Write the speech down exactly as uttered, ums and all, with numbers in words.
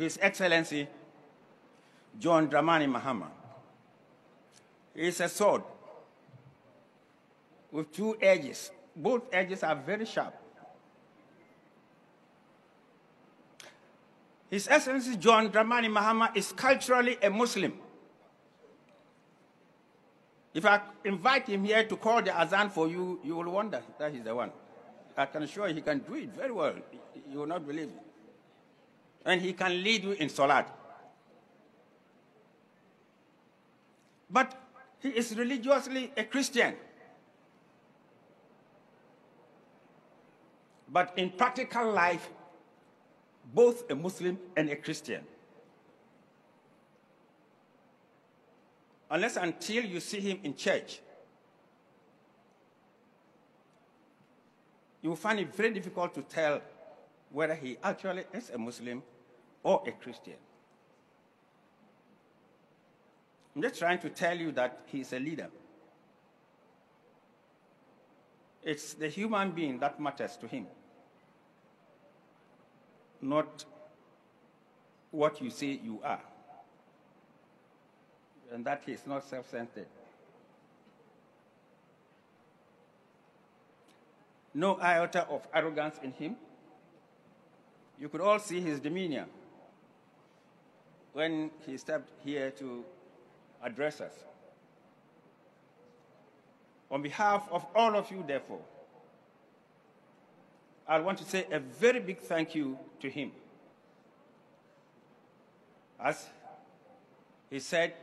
His Excellency John Dramani Mahama. It's a sword with two edges. Both edges are very sharp. His Excellency John Dramani Mahama is culturally a Muslim. If I invite him here to call the Azan for you, you will wonder that he's the one. I can assure you he can do it very well. You will not believe it. And he can lead you in Salat. But he is religiously a Christian. But in practical life, both a Muslim and a Christian. Unless until you see him in church, you will find it very difficult to tell whether he actually is a Muslim or a Christian. I'm just trying to tell you that he is a leader. It's the human being that matters to him, not what you say you are. And that he is not self-centered. No iota of arrogance in him. You could all see his demeanor when he stepped here to address us. On behalf of all of you, therefore, I want to say a very big thank you to him. As he said,